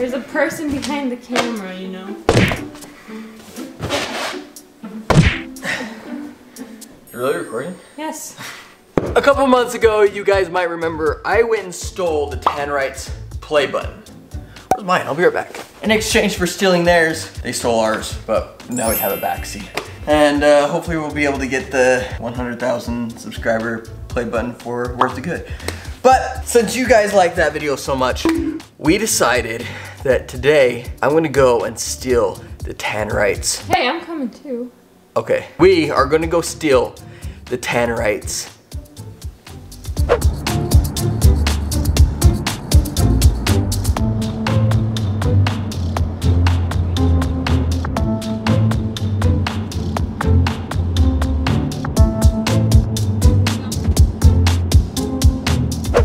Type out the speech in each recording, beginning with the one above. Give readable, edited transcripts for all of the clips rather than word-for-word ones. There's a person behind the camera, you know. You're really recording? Yes. A couple months ago, you guys might remember, I went and stole the Tannerites play button. Where's mine? I'll be right back. In exchange for stealing theirs, they stole ours, but now we have it back, see? And hopefully we'll be able to get the 100,000 subscriber play button for Where's the Good. But since you guys like that video so much, we decided that today I'm gonna go and steal the Tannerites. Hey, I'm coming too. Okay, we are gonna go steal the Tannerites.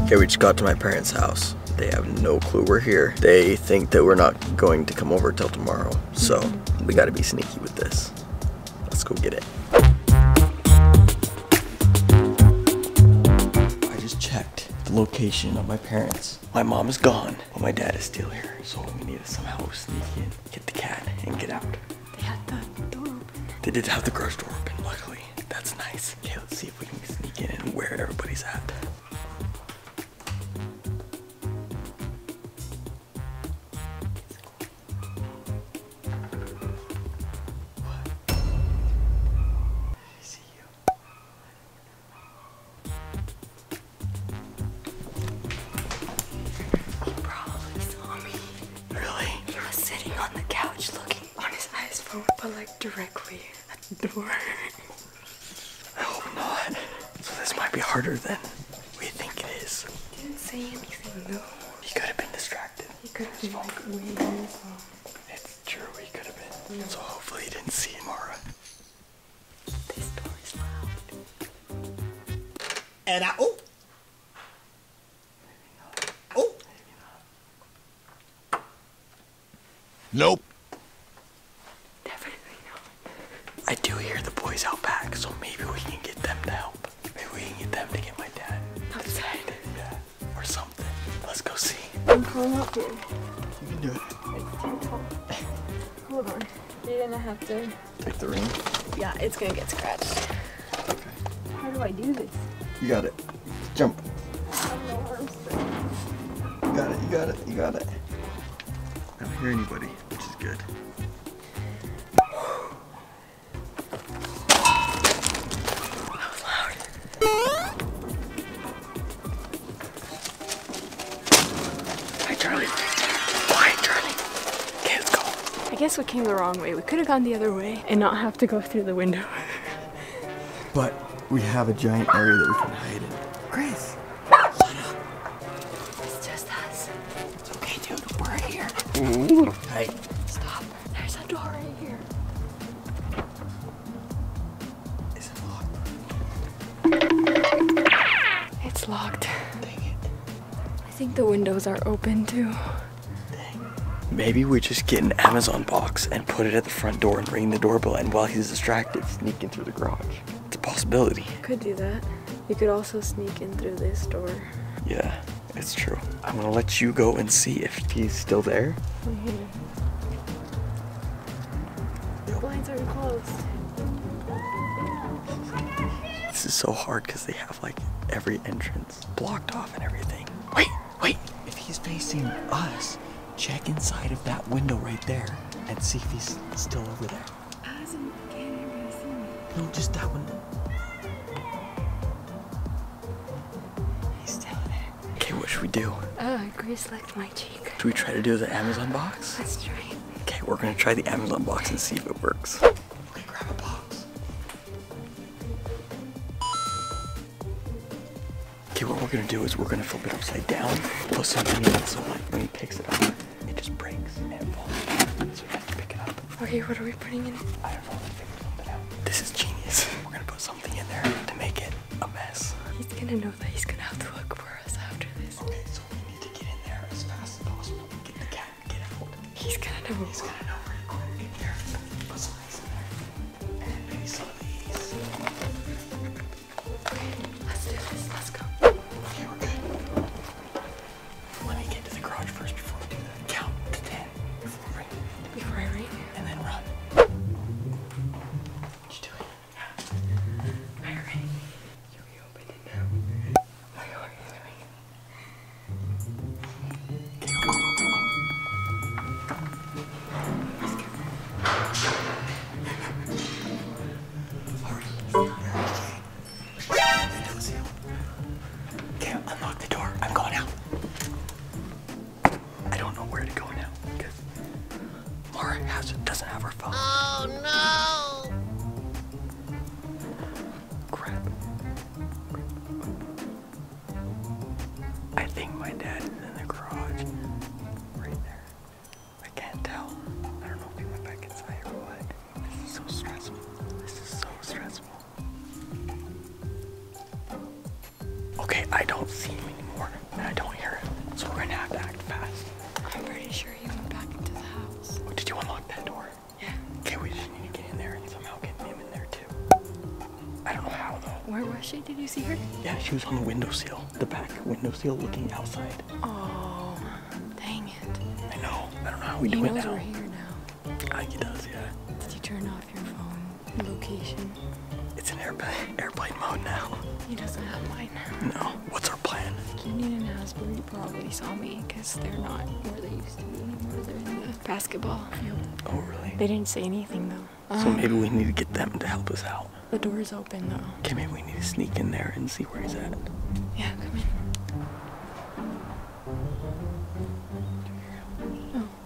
Okay, we just got to my parents' house. They have no clue we're here. They think that we're not going to come over till tomorrow. So we gotta be sneaky with this. Let's go get it. I just checked the location of my parents. My mom is gone, but my dad is still here. So we need to somehow sneak in, get the cat, and get out. They had the door open. They did have the garage door open, luckily. That's nice. Okay, let's see if we can sneak in and where everybody's at. Directly at the door. I hope not. So this might be harder than we think it is. He didn't say anything though. He could have been distracted. He could have been like waiting on his phone. It's true, he could have been. Yeah. So hopefully he didn't see Mara. This door is loud. And I, oh! Maybe not. Oh! Maybe not. Nope. I do hear the boys out back, so maybe we can get them to help. Maybe we can get them to get my dad. Outside? Yeah, or something. Let's go see. I'm calling out here. You can do it. It's too tall. Hold on. You're gonna have to... take the ring? Yeah, it's gonna get scratched. Okay. How do I do this? You got it. Jump. I have no arms. You got it, you got it, you got it. I don't hear anybody, which is good. I guess we came the wrong way. We could have gone the other way and not have to go through the window. But we have a giant area that we can hide in. Grizz, shut up. It's just us. It's okay, dude. We're here. Ooh. Hey. Stop. There's a door right here. Is it locked? It's locked. Dang it. I think the windows are open too. Maybe we just get an Amazon box and put it at the front door and ring the doorbell, and while he's distracted, sneak in through the garage. It's a possibility. Could do that. You could also sneak in through this door. Yeah, it's true. I'm gonna let you go and see if he's still there. Mm-hmm. The blinds are closed. This is so hard because they have like every entrance blocked off and everything. Wait, wait. If he's facing us, check inside of that window right there and see if he's still over there. How does a mechanic gonna see me? No, just that window. He's still there. Okay, what should we do? Grizz licked my cheek. Should we try to do the Amazon box? Let's try it. Okay, we're gonna try the Amazon box and see if it works. Okay, grab a box. Okay, what we're gonna do is we're gonna flip it upside down, put something in it so like when he picks it up, breaks and falls. So we have to pick it up. Okay, what are we putting in it? I don't know, we figured something out. This is genius. We're gonna put something in there to make it a mess. He's gonna know that he's gonna have to look for us after this. Okay, so we need to get in there as fast as possible. Get the cat, get out. He's gonna know. He's gonna know pretty quick. Get there. Put some ice in there. And maybe some of these. Okay, let's do this. Let's go. Okay, we're good. Let me get to the garage first before we do that. Count to 10. I don't see him anymore, and I don't hear him, so we're gonna have to act fast. I'm pretty sure he went back into the house. Oh, did you unlock that door? Yeah. Okay, we just need to get in there and somehow get him in there too. I don't know how though. Where was she? Did you see her? Yeah, she was on the windowsill, the back windowsill looking outside. Oh, dang it. I know, I don't know how we do it now. He knows we're here now. I think he does, yeah. Did you turn off your phone location? It's in airplane mode now. He doesn't have mine. No. What's our plan? Kenyon and Asbury probably saw me because they're not where they used to be anymore. They're in the basketball field. Oh, really? They didn't say anything, though. So maybe we need to get them to help us out. The door's open, though. Okay, maybe we need to sneak in there and see where he's at. Yeah, come in. Oh,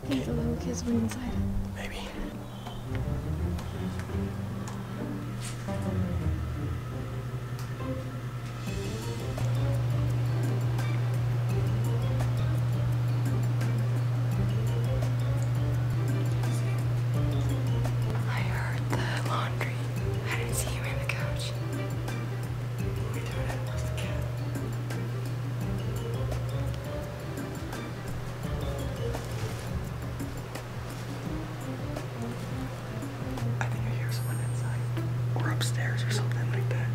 I think the little kids went inside. Maybe. Upstairs or something like that.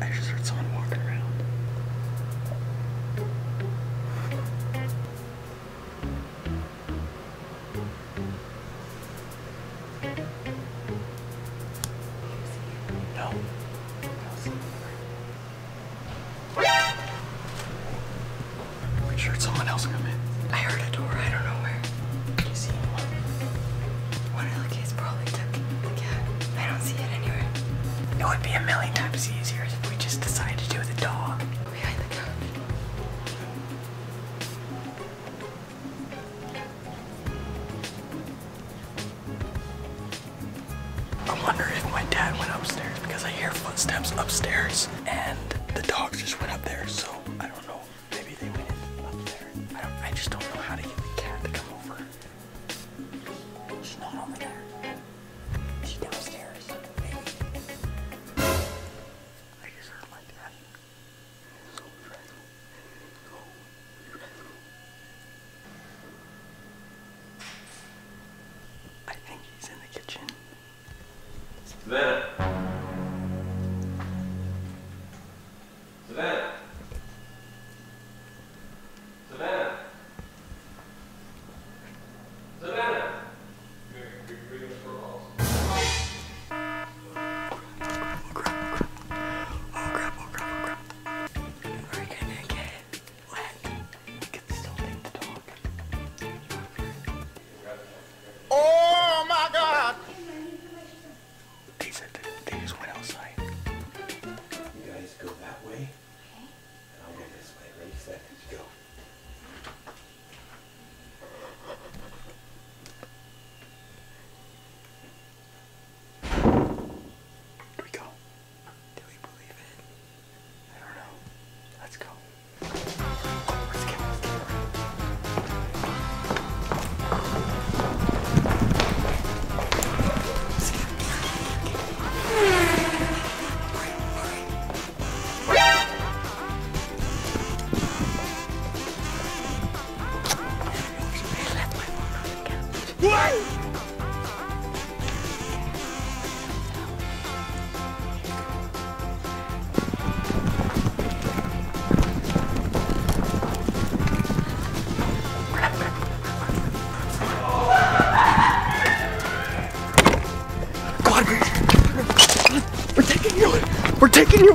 I just heard someone walking around. No. I just heard someone else come in. I heard a door. I don't know where. Can you see anyone? One of the kids probably took the cat. I don't see it anywhere. It would be a million times easier if we just decided to do the dog. Behind the couch. I wonder if my dad went upstairs because I hear footsteps upstairs and the dogs just went up there, so I don't know. Maybe they went up there. I just don't know how to get the cat to come over. She's not over there. She's downstairs. We're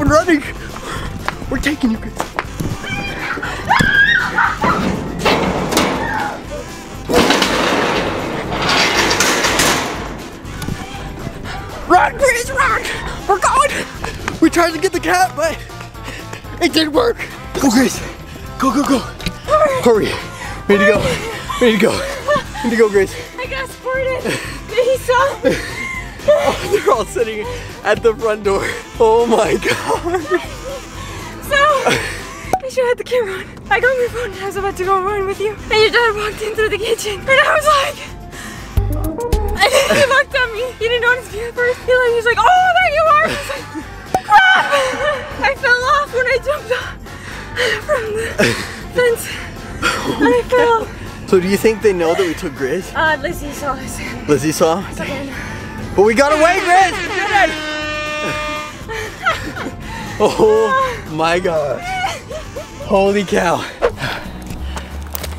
running! We're taking you guys! Run, Grizz, run! We're going! We tried to get the cat, but it didn't work! Go, Grizz! Go, go, go! Hurry! We need to go! We need to go! We need to go, Grizz! I got sported! He saw me! Oh, they're all sitting at the front door. Oh my god. So, I should have the camera on. I got my phone and I was about to go run with you. And your dad walked in through the kitchen. And I was like, and he looked at me. He didn't notice me at first. He was like, oh, there you are. I was like, crap. I fell off when I jumped off. Vince, I fell. So do you think they know that we took Grizz? Lizzie saw us. Lizzie saw? But we got away, Grizz! We did it! Oh my gosh. Holy cow.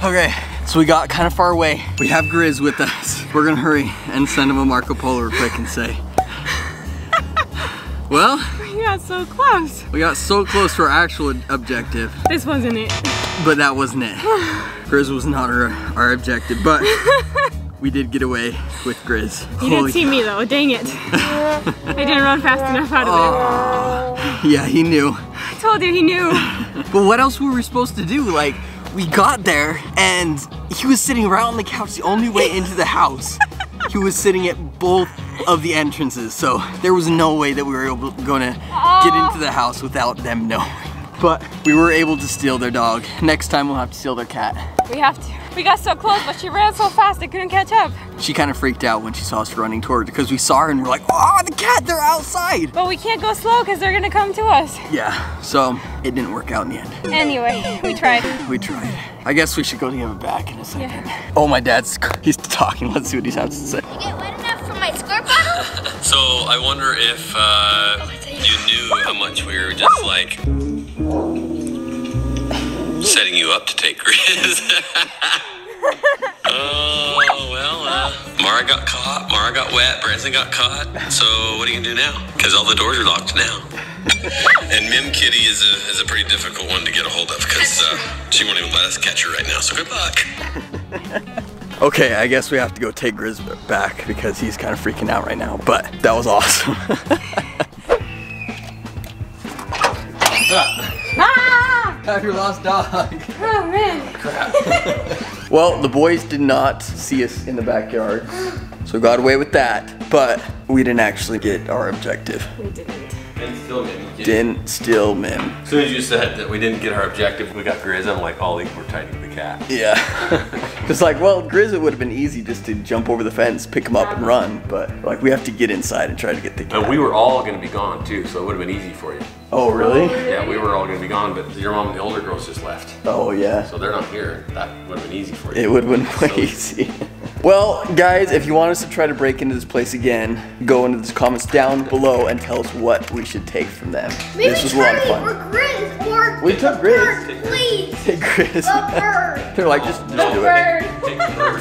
Okay, so we got kind of far away. We have Grizz with us. We're gonna hurry and send him a Marco Polo real quick and say, well, we got so close. We got so close to our actual objective. This wasn't it. But that wasn't it. Grizz was not our objective, but we did get away with Grizz. You didn't see me though, dang it. I didn't run fast enough out of it. Yeah, he knew. I told you he knew. But what else were we supposed to do? Like, we got there and he was sitting right on the couch, the only way into the house. He was sitting at both of the entrances, so there was no way that we were able gonna get into the house without them knowing. But we were able to steal their dog. Next time we'll have to steal their cat. We have to. We got so close, but she ran so fast I couldn't catch up. She kind of freaked out when she saw us running toward her because we saw her and we're like, oh, the cat, they're outside. But we can't go slow because they're gonna come to us. Yeah, so it didn't work out in the end. Anyway, we tried. We tried. I guess we should go to give it back in a second. Yeah. Oh, my dad's, he's talking. Let's see what he has to say. You get wet enough for my squirt bottle? So I wonder if you knew how much we were just like setting you up to take Grizz. Oh, well, Mara got caught, Mara got wet, Branson got caught. So what are you gonna do now? Because all the doors are locked now. And Mim Kitty is a pretty difficult one to get a hold of because she won't even let us catch her right now, so good luck. Okay, I guess we have to go take Grizz back because he's kind of freaking out right now, but that was awesome. Ah! Have your lost dog. Oh man. Crap. Well, the boys did not see us in the backyard, so we got away with that, but we didn't actually get our objective. We didn't. Didn't steal Mim. As soon as you said that we didn't get our objective, we got Grizz, I'm like, oh, we're tightening the cat. Yeah. It's like, well, Grizz, it would have been easy just to jump over the fence, pick him up and run, but like we have to get inside and try to get the cat. And we were all going to be gone too, so it would have been easy for you. Oh, really? Yeah, we were all going to be gone, but your mom and the older girls just left. Oh, yeah. So they're not here. That would have been easy for you. It would have been easy. Well, guys, if you want us to try to break into this place again, go into the comments down below and tell us what we should take from them. Maybe this was a lot of fun. Or Grizz, or we took Grizz. Bird, please. Take Grizz. The bird. They're like, just do bird. It.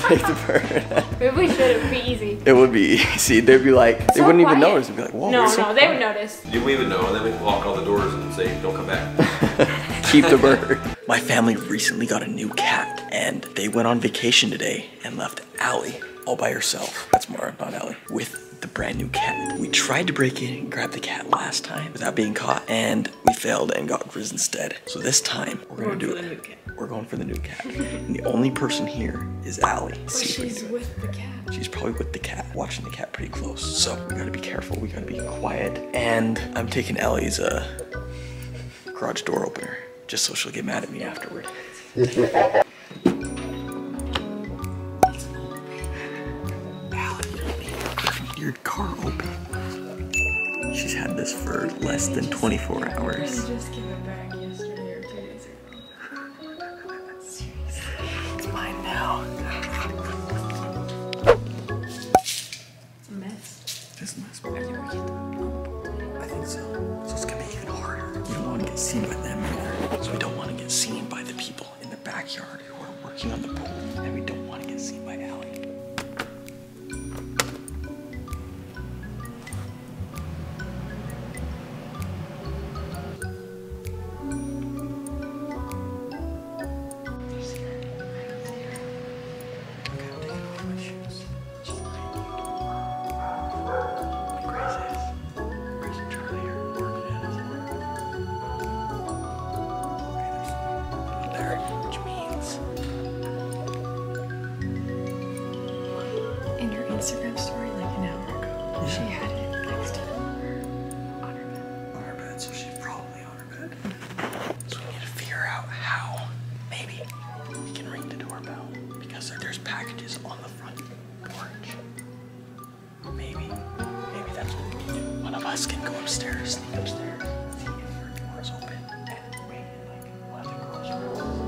Take the bird. Maybe we should. It would be easy. It would be easy. They'd be like, so they wouldn't even notice. They'd be like, whoa. No, they would notice. You wouldn't even know, and then we'd lock all the doors and say, don't come back. Keep the bird. My family recently got a new cat, and they went on vacation today and left Allie all by herself. That's Mara, not Allie. With the brand new cat. We tried to break in and grab the cat last time without being caught, and we failed and got Grizz instead. So this time, we're gonna do it. We're going for the new cat. And the only person here is Allie. Well, she's with the cat. She's probably with the cat, watching the cat pretty close. So we gotta be careful, we gotta be quiet. And I'm taking Allie's garage door opener, just so she'll get mad at me afterward. Your car open. She's had this for less than 24 hours. I just gave it back yesterday or 2 days ago. Seriously. It's mine now. It's a mess. It's a mess. I think so. So it's gonna be even harder. We don't want to get seen by them either. So we don't want to get seen by the people in the backyard who are working on the pool. And we don't want to get seen by Allie. Instagram story like an hour ago. Yeah. She had it next to her on her bed, so she's probably on her bed. So we need to figure out how maybe we can ring the doorbell because there's packages on the front porch. Maybe that's what we need. One of us can go upstairs, sleep upstairs, see if her door is open, and wait like one of the girls.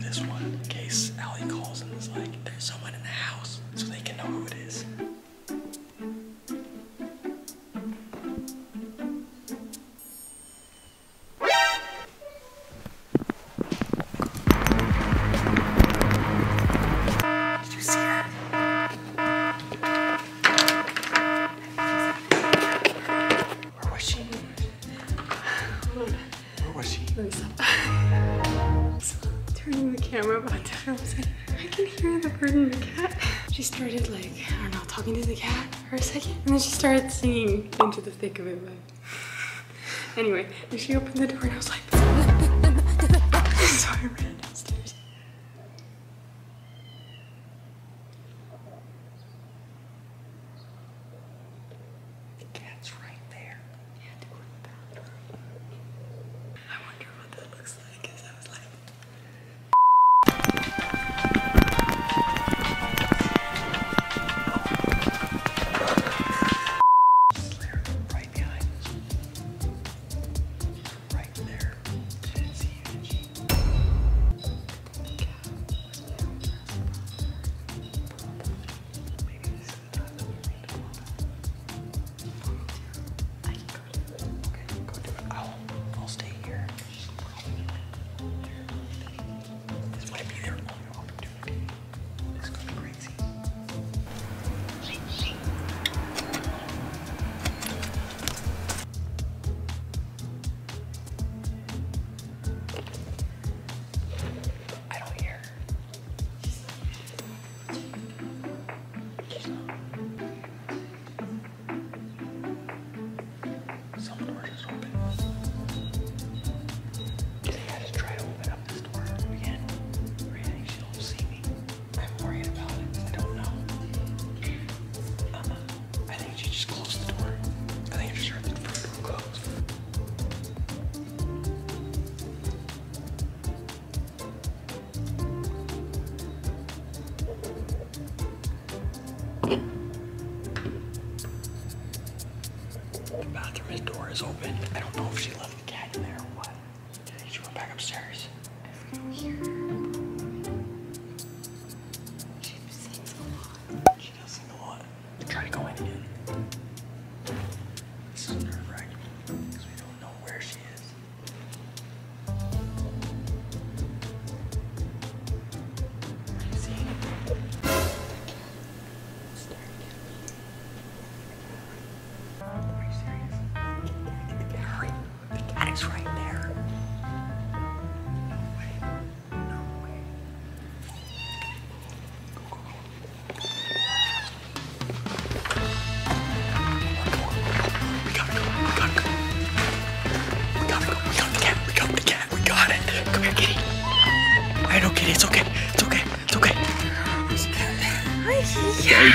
grab this one in case Allie calls and is like, there's someone in the house, so they can know who it is. Started singing into the thick of it, but anyway, and she opened the door and I was like, so I ran downstairs. The cat's right there. You had to go to the bathroom. I wonder what that looks like, because I was like,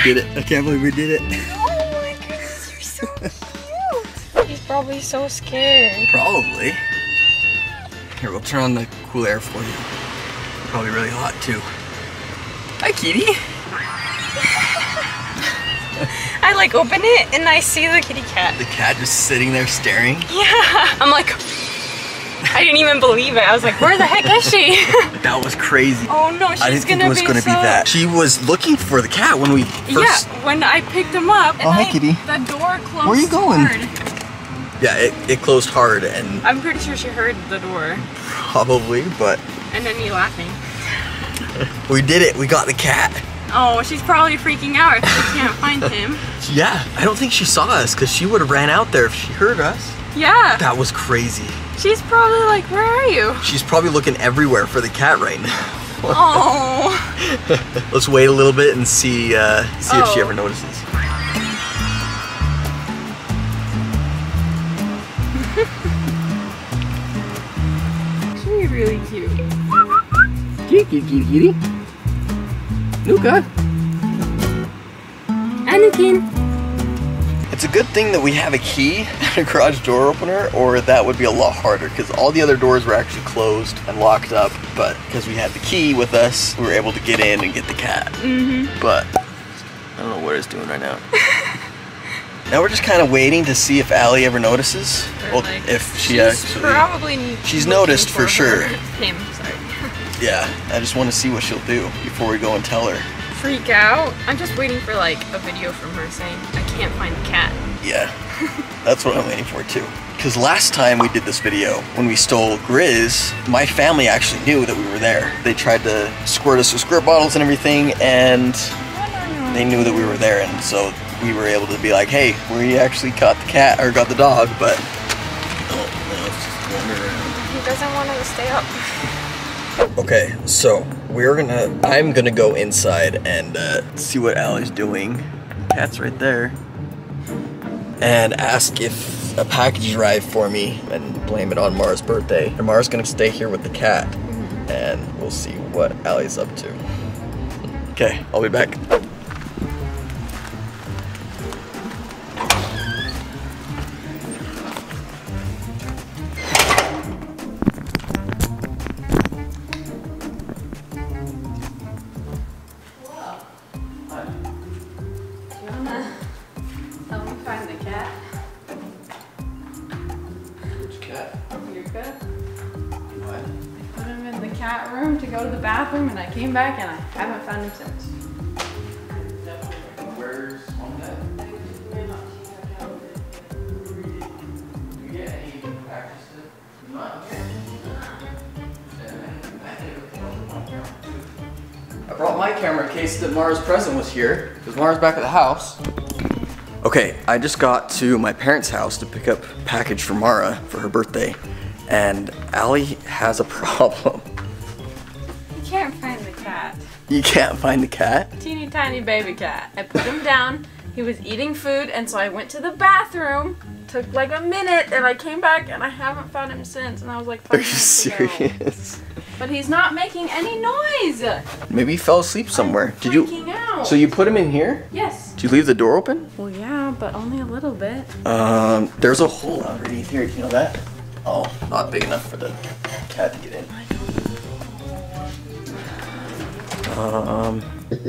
did it. I can't believe we did it. Oh my goodness, you're so cute. He's probably so scared. Probably. Here, we'll turn on the cool air for you. Probably really hot too. Hi, kitty. I like open it and I see the kitty cat. The cat just sitting there staring? Yeah. I'm like, I didn't even believe it. I was like, where the heck is she? That was crazy. Oh no, she's gonna be I didn't think it was gonna be that. She was looking for the cat when we first... Yeah, when I picked him up. And oh, hey, kitty. The door closed. Where are you going? Hard. Yeah, it closed hard and... I'm pretty sure she heard the door. Probably, but... And then me laughing. We did it. We got the cat. Oh, she's probably freaking out if she can't find him. Yeah, I don't think she saw us because she would have ran out there if she heard us. Yeah. That was crazy. She's probably like, where are you? She's probably looking everywhere for the cat right now. Oh. Let's wait a little bit and see if she ever notices. She's really cute. Cute, cute, cute, kitty. Nuka. Anukin. It's a good thing that we have a key and a garage door opener, or that would be a lot harder because all the other doors were actually closed and locked up, but because we had the key with us, we were able to get in and get the cat. But I don't know what it's doing right now. Now we're just kind of waiting to see if Allie ever notices. Well, like, if she actually... She's noticed for sure. Him, sorry. Yeah, I just want to see what she'll do before we go and tell her. Freak out? I'm just waiting for like a video from her saying, I can't find the cat. Yeah, that's what I'm waiting for too. Because last time we did this video, when we stole Grizz, my family actually knew that we were there. They tried to squirt us with squirt bottles and everything, and they knew that we were there, and so we were able to be like, hey, we actually caught the cat, or got the dog, but... oh, no, it's just wandering around. He doesn't want to stay up. Okay, so I'm gonna go inside and see what Allie's doing. Cat's right there. And ask if a package arrived for me and blame it on Mara's birthday. And Mara's gonna stay here with the cat and we'll see what Allie's up to. Okay, I'll be back. Came back and I haven't found him since. Where's Mom and Dad? Do you get any practice? Not yet. I brought my camera in case that Mara's present was here, because Mara's back at the house. Okay, I just got to my parents' house to pick up a package for Mara for her birthday, and Allie has a problem. You can't find the cat? Teeny tiny baby cat. I put him down, he was eating food, and so I went to the bathroom, took like a minute, and I came back and I haven't found him since, and I was like, are you serious? Ago. But he's not making any noise! Maybe he fell asleep somewhere. I'm freaking out. So you put him in here? Yes. Did you leave the door open? Well yeah, but only a little bit. There's a hole underneath here, do you know that? Oh, not big enough for the cat to get in. It's not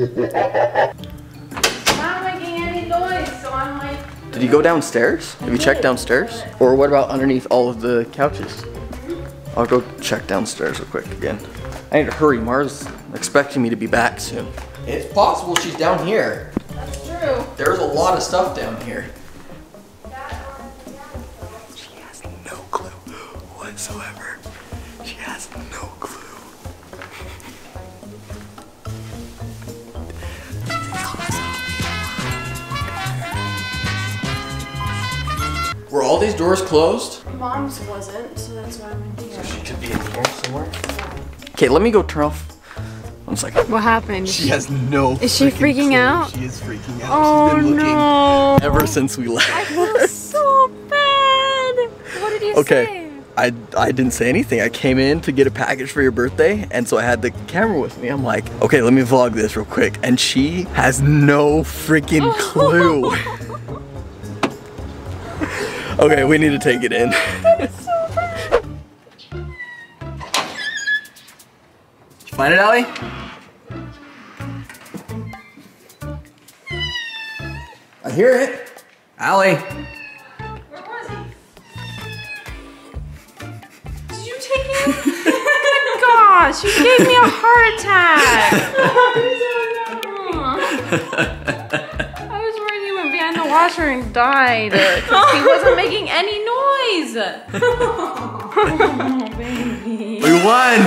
making any noise, so I'm like... Did you go downstairs? Have you checked downstairs? Or what about underneath all of the couches? I'll go check downstairs real quick again. I need to hurry, Mara's expecting me to be back soon. It's possible she's down here. That's true. There's a lot of stuff down here. She has no clue whatsoever. She has no clue. Were all these doors closed? Mom's wasn't, so that's why I'm in here. So she could be in here somewhere? Okay, let me go turn off. One second. What happened? She has no clue. Is she freaking out? She is freaking out. Oh, she's been looking ever since we left. I feel so bad. What did you say? I didn't say anything. I came in to get a package for your birthday, and so I had the camera with me. I'm like, okay, let me vlog this real quick. And she has no freaking clue. Okay, we need to take it in. That's so bad. Did you find it, Allie? I hear it. Allie. Where was he? Did you take him? Oh my gosh, you gave me a heart attack. Washer and died because he wasn't making any noise. Oh, baby. We won.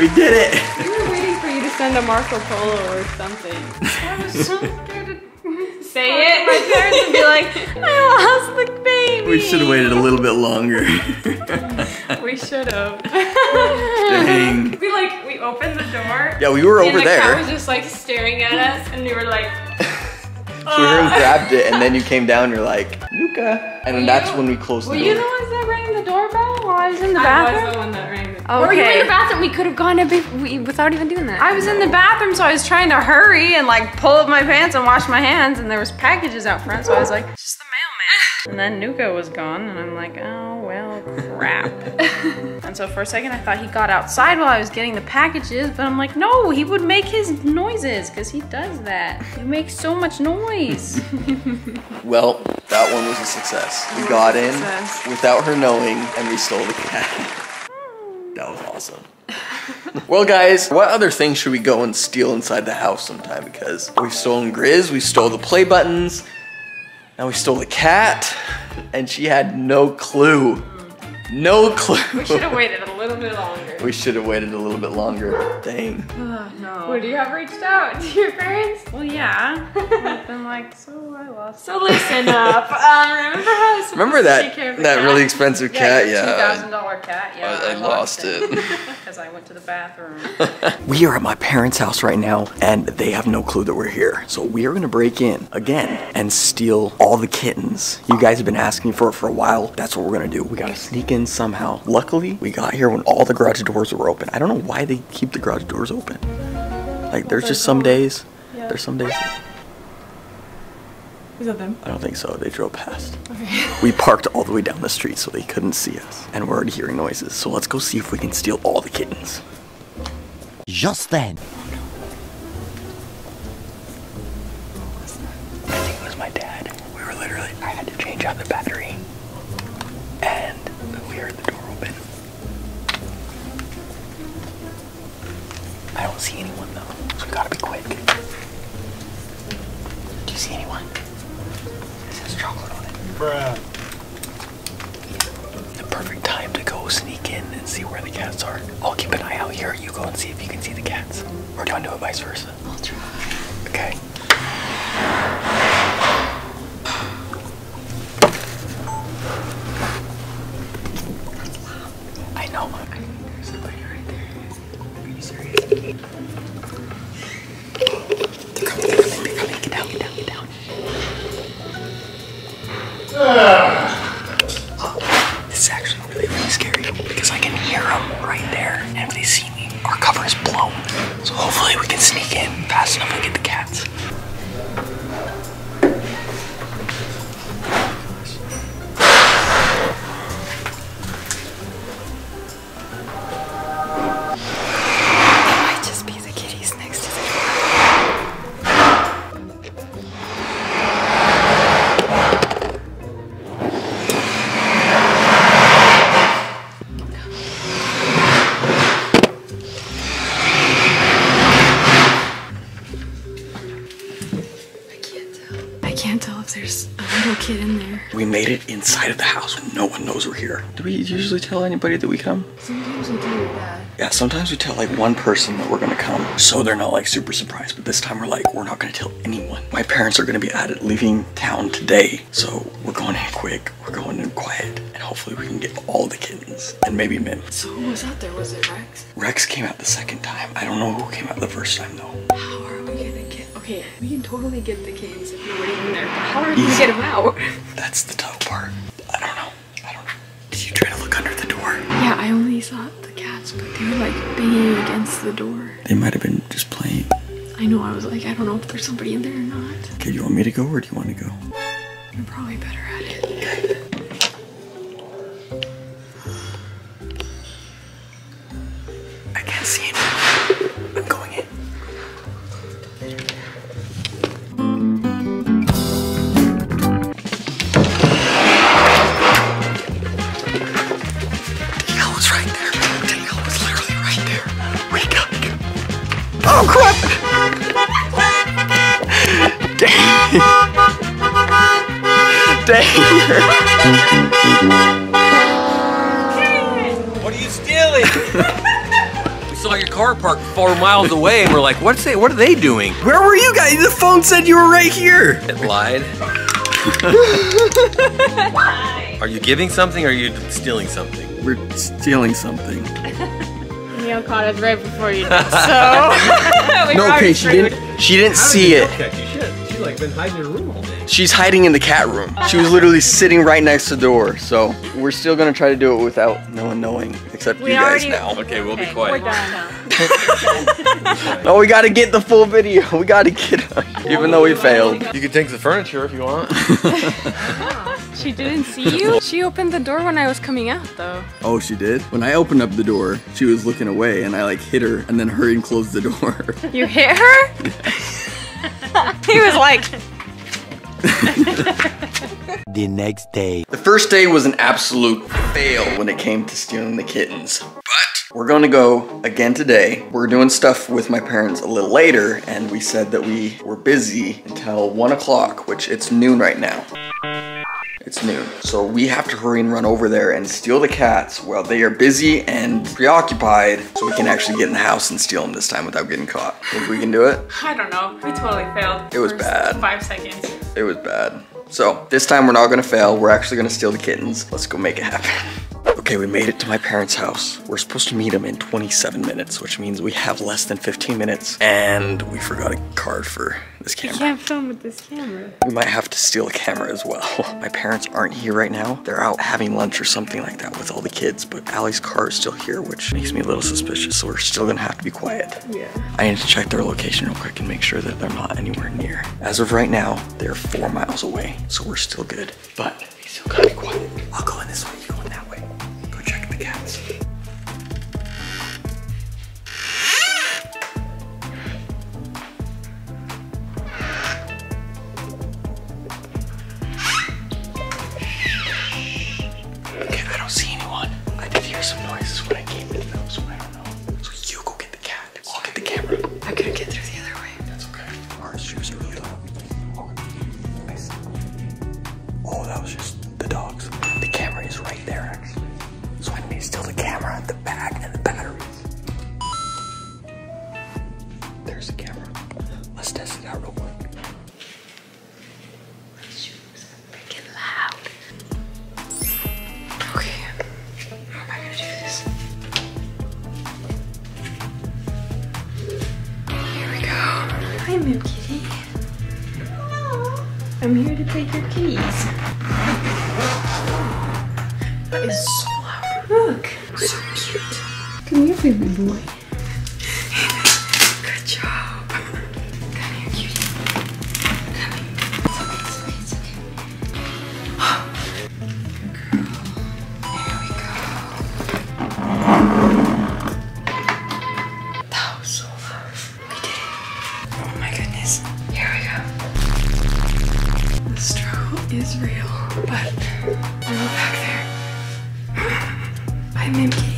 We did it. We were waiting for you to send a Marco Polo or something. I was so scared to say it. My parents would be like, I lost the baby. We should have waited a little bit longer. We should have. Dang. We opened the door. Yeah, we were over there. And the cat was just like staring at us, and we were like. So we grabbed it, and then you came down. You're like, Nuka, and then that's when we closed the door. Were you the ones that rang the doorbell while I was in the bathroom? I was the one that rang the doorbell. Okay. Were you in the bathroom? We could have gone a bit without even doing that. I was in the bathroom, so I was trying to hurry and like pull up my pants and wash my hands, and there was packages out front, so I was like, it's just the mailman. And then Nuka was gone, and I'm like, oh well, crap. And so for a second, I thought he got outside while I was getting the packages, but I'm like, no, he would make his noises, because he does that. He makes so much noise. Well, that one was a success. We got in without her knowing, and we stole the cat. That was awesome. Well guys, what other things should we go and steal inside the house sometime? Because we've stolen Grizz, we stole the play buttons, now we stole the cat, and she had no clue. No clue. We should have waited a little bit longer. We should have waited a little bit longer. Dang. Oh, no. Would you have reached out to your parents? Well, yeah. I've been like, so I lost. So listen up. Remember how this Remember that really expensive cat? Yeah. $2,000 cat. Yeah. I lost it. Because I went to the bathroom. We are at my parents' house right now, and they have no clue that we're here. So we are going to break in again and steal all the kittens. You guys have been asking for it for a while. That's what we're going to do. We got to sneak in somehow. Luckily, we got here when all the garage doors were open. I don't know why they keep the garage doors open. Like, there's just some days. Yeah. There's some days. Is that them? I don't think so. They drove past. Okay. We parked all the way down the street so they couldn't see us. And we're already hearing noises. So let's go see if we can steal all the kittens. Just then. I think it was my dad. We were literally, I had to change out the battery. And we heard the door open. I don't see anyone though, so we gotta be quick. Do you see anyone? It says chocolate on it. Bruh. The perfect time to go sneak in and see where the cats are. I'll keep an eye out here. You go and see if you can see the cats. Or do you want to do it vice versa? I'll try. Okay. Inside of the house when no one knows we're here. Do we usually tell anybody that we come? Sometimes we do that. Yeah, sometimes we tell like one person that we're gonna come so they're not like super surprised, but this time we're like, we're not gonna tell anyone. My parents are gonna be at it leaving town today, so we're going in quick, we're going in quiet, and hopefully we can get all the kittens and maybe Mim. So who was out there? Was it Rex? Rex came out the second time. I don't know who came out the first time though. How are we gonna get? Okay, we can totally get the kittens if you're waiting there, but how are we gonna get them out? That's the tough part. I don't know. Did you try to look under the door? Yeah, I only saw the cats, but they were like banging against the door. They might have been just playing. I know, I was like, I don't know if there's somebody in there or not. Okay, you want me to go or do you want to go? You're probably better at it. Okay. I can't see anyone. I'm going in. Oh crap! Dang! Dang! What are you stealing? We saw your car parked 4 miles away and we're like, what are they doing? Where were you guys? The phone said you were right here! It lied. Are you giving something or are you stealing something? We're stealing something. Neil caught us right before you did, so... No, okay, she didn't see it. She's like been hiding in her room all day. She's hiding in the cat room. She was literally sitting right next to the door, so we're still going to try to do it without no one knowing, except you guys now. Okay, we'll be quiet. We're done now. No, we got to get the full video. We got to get her, even though we failed. You can take the furniture if you want. She didn't see you? She opened the door when I was coming out though. Oh, she did? When I opened up the door, she was looking away and I like hit her and then hurried and closed the door. You hit her? He was like... The next day. The first day was an absolute fail when it came to stealing the kittens. But We're gonna go again today. We're doing stuff with my parents a little later, and we said that we were busy until 1 o'clock, which it's noon right now. It's noon, so we have to hurry and run over there and steal the cats while they are busy and preoccupied, so we can actually get in the house and steal them this time without getting caught. Think we can do it? I don't know. We totally failed. It was bad. 5 seconds. It was bad. So this time we're not gonna fail. We're actually gonna steal the kittens. Let's go make it happen. Okay, we made it to my parents' house. We're supposed to meet them in 27 minutes, which means we have less than 15 minutes. And we forgot a card for this camera. You can't film with this camera. We might have to steal a camera as well. My parents aren't here right now. They're out having lunch or something like that with all the kids, but Allie's car is still here, which makes me a little suspicious, so we're still gonna have to be quiet. Yeah. I need to check their location real quick and make sure that they're not anywhere near. As of right now, they're 4 miles away, so we're still good, but we still gotta be quiet. I'll go in this way, you go in that way. Go check the cats. Hi, Mim Kitty. Hello. I'm here to take your keys. That is so loud. Look. So cute. Come here, baby boy. Good job. Come here, cutie. Come here. It's okay. Good girl. There we go. That was so loud. Here we go. The strobe is real, but I'm back there. I'm Mim Kitty.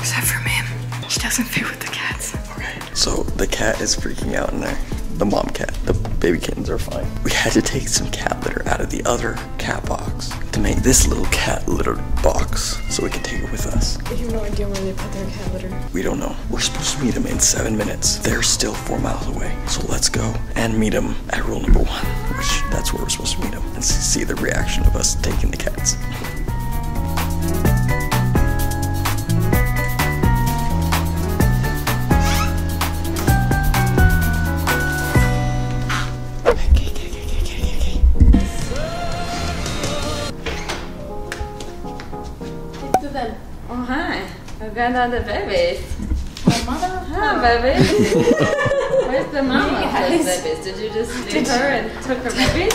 Except for Mim. She doesn't fit with the cats. Okay. So the cat is freaking out in there. The mom cat. The baby kittens are fine. We had to take some cat litter out of the other cat box to make this little cat litter box so we can take it with us. I have no idea where they put their cat litter. We don't know. We're supposed to meet them in 7 minutes. They're still 4 miles away. So let's go and meet them at rule number 1, which that's where we're supposed to meet them and see the reaction of us taking the cats. Another baby. My mother? Hi, baby. Where's the mama of those babies? Did you just leave her and took her babies?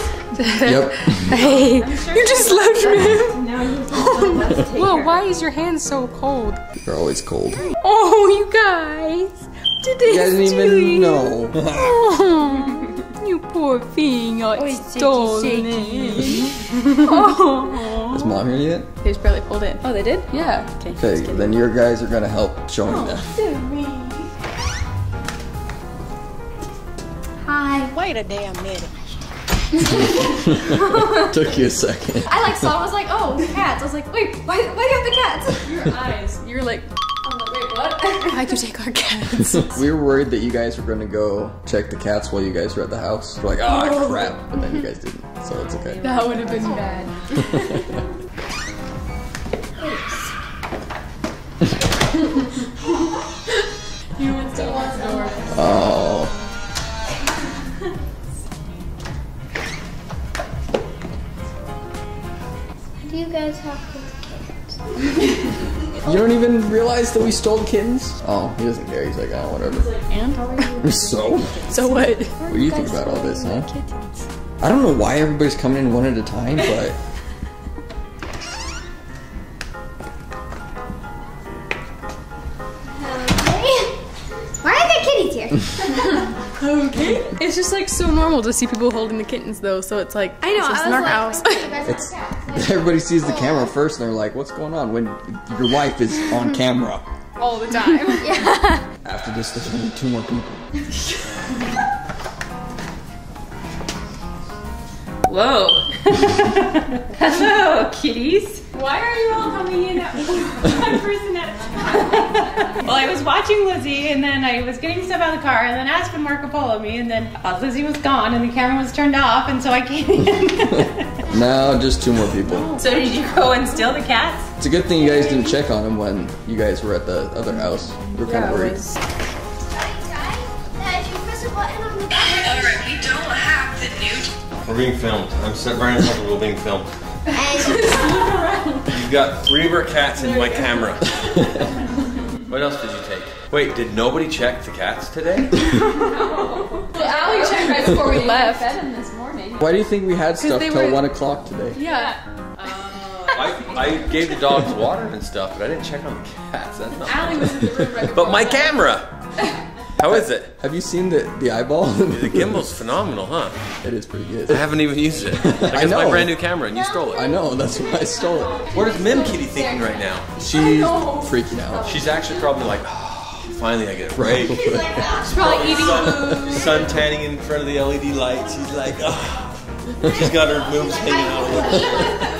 Yep. Hey, sure you just left me. No, you just Whoa, her. Why is your hand so cold? They're always cold. Oh, you guys. Today's you guys didn't even know. Oh, you poor thing. Oh, it's stolen. Oh. Is mom here yet? They just barely pulled in. Oh, they did? Yeah. Okay, then your guys are gonna help showing them. Hi. Wait a damn minute. Took you a second. I like saw, I was like, oh, cats. I was like, wait, why do you have the cats? Your eyes. You're like, oh, wait, what? How'd you take our cats? We were worried that you guys were gonna go check the cats while you guys were at the house. We're like, oh, crap. But then you guys didn't. So it's okay. That would have been bad. You went to one door. Oh. What do you guys have with kittens? You don't even realize that we stole kittens? Oh, he doesn't care. He's like, oh, whatever. And how are you? So what? What do you think about all this, huh? Kittens? I don't know why everybody's coming in one at a time, but... Why are there kitties here? Okay. It's just like so normal to see people holding the kittens though, so it's like, I know, it's just in our house. Like, it's Everybody sees the camera first and they're like, what's going on? When your wife is on camera. All the time. Yeah. After this, there's only 2 more people. Whoa. Hello, kitties. Why are you all coming in at one person at a time? Well, I was watching Lizzie, and then I was getting stuff out of the car, and then asked when Marco Polo me, and then Lizzie was gone, and the camera was turned off, and so I came in. No, just 2 more people. So did you go and steal the cats? It's a good thing you guys didn't check on them when you guys were at the other house. We were kind of worried. Alright, we don't have the newt. We're being filmed. I'm sitting right on top of it, we're being filmed. You've got 3 of our cats in my camera. What else did you take? Wait, did nobody check the cats today? No. Allie checked right before we left. Why do you think we had stuff till 1 o'clock today? Yeah. I gave the dogs water and stuff, but I didn't check on the cats. That's not Allie was in the room right before. But my camera! How is it? Have you seen the eyeball? The gimbal's phenomenal, huh? It is pretty good. I haven't even used it. Like, I know. It's my brand new camera and you stole it. I know, that's why I stole it. What is Mim Kitty thinking right now? She's freaking out. She's actually probably like, finally I get a break. She's like, she's probably eating food. Sun tanning in front of the LED lights. She's like, she's got her boobs hanging out.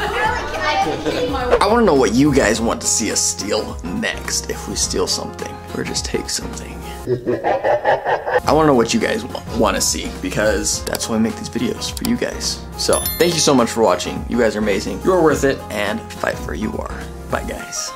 I want to know what you guys want to see us steal next. If we steal something or just take something. I want to know what you guys want to see, because that's why I make these videos, for you guys. So thank you so much for watching. You guys are amazing. You're worth it, and fight for you are. Bye, guys.